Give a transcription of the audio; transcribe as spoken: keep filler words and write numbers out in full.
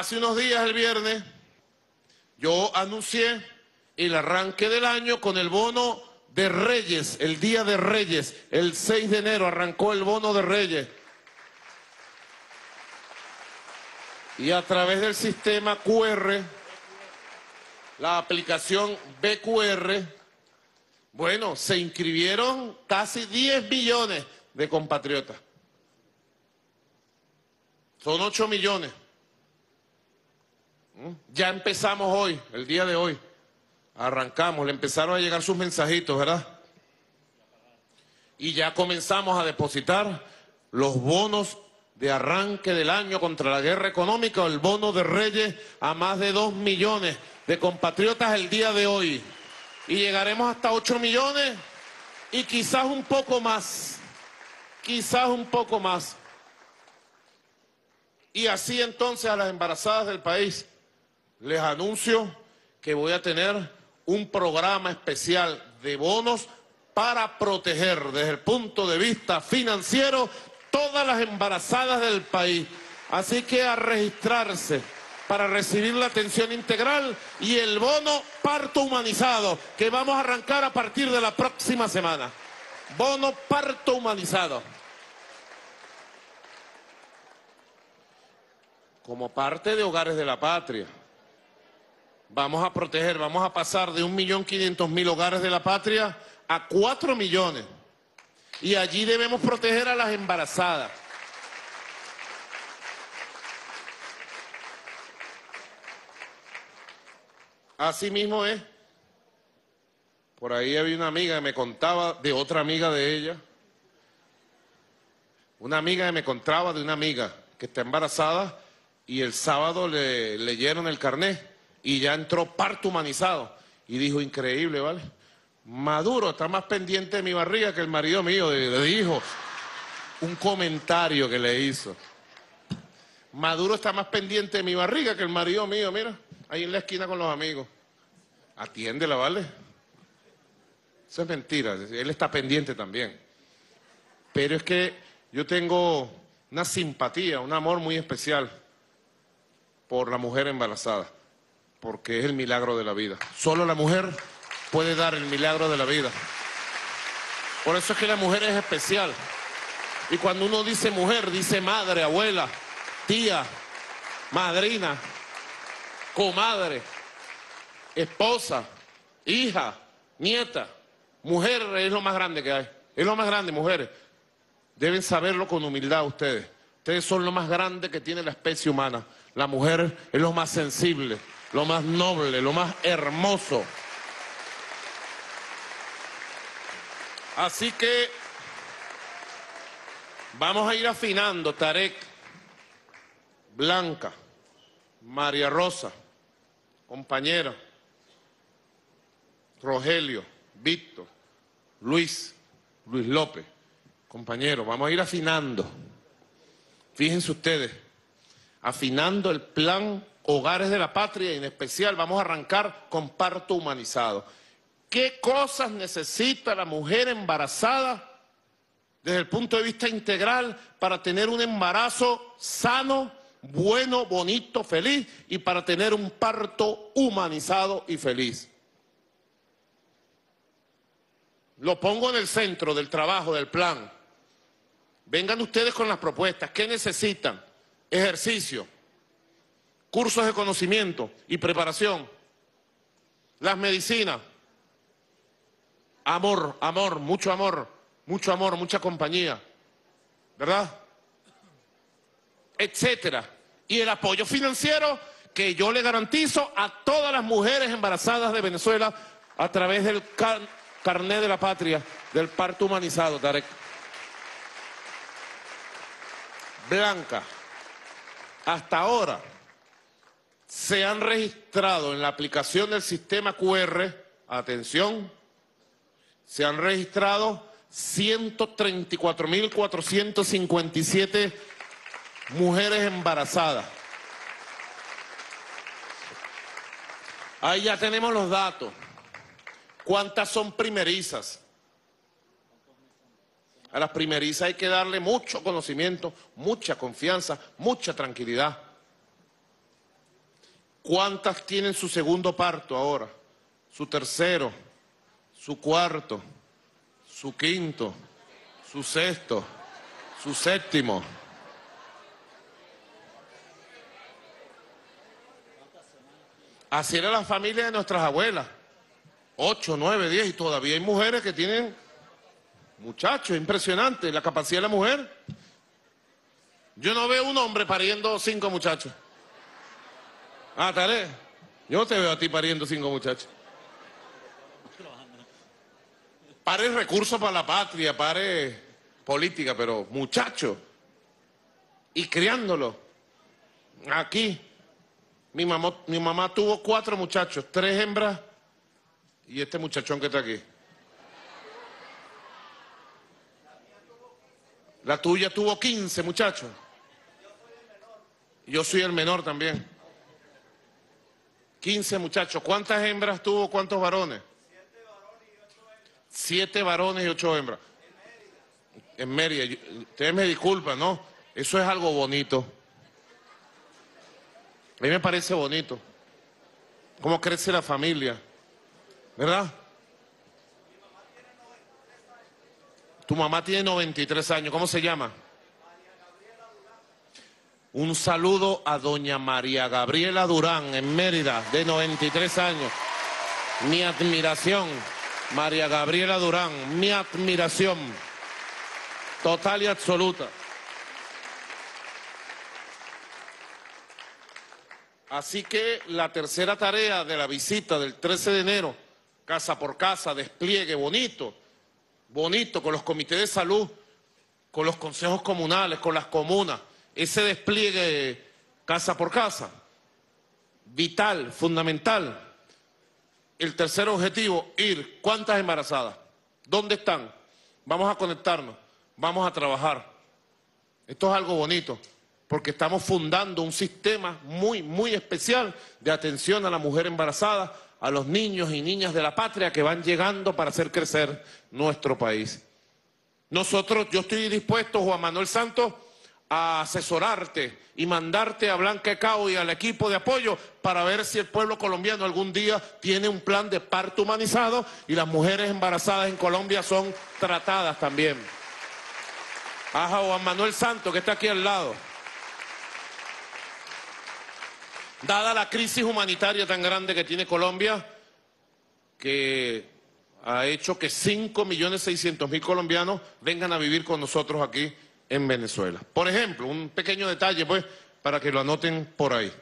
Hace unos días, el viernes, yo anuncié el arranque del año con el bono de Reyes, el Día de Reyes, el seis de enero arrancó el bono de Reyes. Y a través del sistema Q R, la aplicación B Q R, bueno, se inscribieron casi diez millones de compatriotas. Son ocho millones. Ya empezamos hoy, el día de hoy. Arrancamos, le empezaron a llegar sus mensajitos, ¿verdad? Y ya comenzamos a depositar los bonos de arranque del año contra la guerra económica, el bono de Reyes a más de dos millones de compatriotas el día de hoy. Y llegaremos hasta ocho millones y quizás un poco más, quizás un poco más. Y así entonces a las embarazadas del país les anuncio que voy a tener un programa especial de bonos para proteger desde el punto de vista financiero todas las embarazadas del país. Así que a registrarse para recibir la atención integral y el bono parto humanizado que vamos a arrancar a partir de la próxima semana. Bono parto humanizado. Como parte de Hogares de la Patria, vamos a proteger, vamos a pasar de un millón quinientos mil hogares de la patria a cuatro millones. Y allí debemos proteger a las embarazadas. Así mismo es. Por ahí había una amiga que me contaba de otra amiga de ella. Una amiga que me contaba de una amiga que está embarazada y el sábado le leyeron el carnet. Y ya entró parto humanizado. Y dijo, increíble, ¿vale? Maduro está más pendiente de mi barriga que el marido mío. Le dijo un comentario que le hizo. Maduro está más pendiente de mi barriga que el marido mío, mira. Ahí en la esquina con los amigos. Atiéndela, ¿vale? Eso es mentira. Él está pendiente también. Pero es que yo tengo una simpatía, un amor muy especial por la mujer embarazada. Porque es el milagro de la vida. Solo la mujer puede dar el milagro de la vida. Por eso es que la mujer es especial. Y cuando uno dice mujer, dice madre, abuela, tía, madrina, comadre, esposa, hija, nieta. Mujer es lo más grande que hay. Es lo más grande, mujeres. Deben saberlo con humildad ustedes. Ustedes son lo más grande que tiene la especie humana. La mujer es lo más sensible, lo más noble, lo más hermoso. Así que vamos a ir afinando, Tarek, Blanca, María Rosa, compañera, Rogelio, Víctor, Luis, Luis López, compañero, vamos a ir afinando. Fíjense ustedes, afinando el plan Hogares de la Patria, y en especial vamos a arrancar con parto humanizado. ¿Qué cosas necesita la mujer embarazada desde el punto de vista integral para tener un embarazo sano, bueno, bonito, feliz y para tener un parto humanizado y feliz? Lo pongo en el centro del trabajo, del plan. Vengan ustedes con las propuestas. ¿Qué necesitan? Ejercicio, cursos de conocimiento y preparación, las medicinas, amor, amor, mucho amor, mucho amor, mucha compañía, ¿verdad? Etcétera. Y el apoyo financiero que yo le garantizo a todas las mujeres embarazadas de Venezuela a través del car- carnet de la patria, del parto humanizado, Tarek. Blanca, hasta ahora se han registrado en la aplicación del sistema Q R, atención, se han registrado ciento treinta y cuatro mil cuatrocientas cincuenta y siete mujeres embarazadas. Ahí ya tenemos los datos. ¿Cuántas son primerizas? A las primerizas hay que darle mucho conocimiento, mucha confianza, mucha tranquilidad. ¿Cuántas tienen su segundo parto ahora? Su tercero, su cuarto, su quinto, su sexto, su séptimo. Así era la familia de nuestras abuelas. Ocho, nueve, diez, y todavía hay mujeres que tienen muchachos, impresionante la capacidad de la mujer. Yo no veo un hombre pariendo cinco muchachos. Ah, Tarek, yo no te veo a ti pariendo cinco muchachos. Pare recursos para la patria, pare política, pero muchachos. Y criándolo. Aquí. Mi mamá, mi mamá tuvo cuatro muchachos, tres hembras y este muchachón que está aquí. La tuya tuvo quince muchachos. Yo soy el menor también. quince muchachos. ¿Cuántas hembras tuvo? ¿Cuántos varones? Siete varones y ocho hembras. En Mérida. En Mérida. Ustedes me disculpan, ¿no? Eso es algo bonito. A mí me parece bonito cómo crece la familia, ¿verdad? Mi mamá tiene noventa y tres años. Tu mamá tiene noventa y tres años, ¿cómo se llama? María Gabriela Durán. Un saludo a doña María Gabriela Durán en Mérida, de noventa y tres años. Mi admiración, María Gabriela Durán, mi admiración total y absoluta. Así que la tercera tarea de la visita del trece de enero, casa por casa, despliegue bonito, bonito, con los comités de salud, con los consejos comunales, con las comunas, ese despliegue casa por casa, vital, fundamental. El tercer objetivo, ir. ¿Cuántas embarazadas? ¿Dónde están? Vamos a conectarnos, vamos a trabajar. Esto es algo bonito, porque estamos fundando un sistema muy, muy especial de atención a la mujer embarazada, a los niños y niñas de la patria que van llegando para hacer crecer nuestro país. Nosotros, yo estoy dispuesto, Juan Manuel Santos, a asesorarte y mandarte a Blanca Cao y al equipo de apoyo para ver si el pueblo colombiano algún día tiene un plan de parto humanizado y las mujeres embarazadas en Colombia son tratadas también. A Juan Manuel Santos, que está aquí al lado. Dada la crisis humanitaria tan grande que tiene Colombia, que ha hecho que cinco millones seiscientos mil colombianos vengan a vivir con nosotros aquí en Venezuela. Por ejemplo, un pequeño detalle, pues, para que lo anoten por ahí.